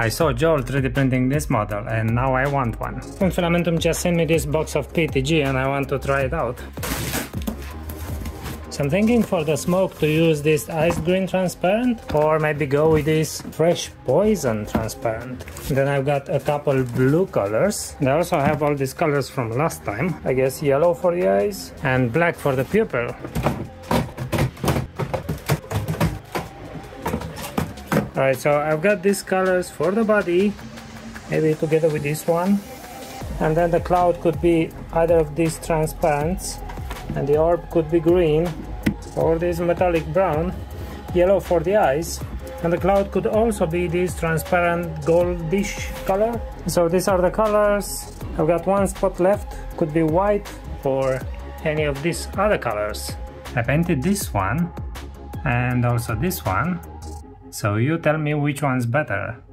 I saw Joel 3D printing this model and now I want one. And Fillamentum just sent me this box of PETG and I want to try it out. So I'm thinking for the smoke to use this ice green transparent, or maybe go with this fresh poison transparent. Then I've got a couple blue colors. They also have all these colors from last time. I guess yellow for the eyes and black for the pupil. Alright, so I've got these colors for the body, maybe together with this one. And then the cloud could be either of these transparents, and the orb could be green, or this metallic brown, yellow for the eyes. And the cloud could also be this transparent goldish color. So these are the colors. I've got one spot left, could be white or any of these other colors. I painted this one and also this one. So you tell me which one's better.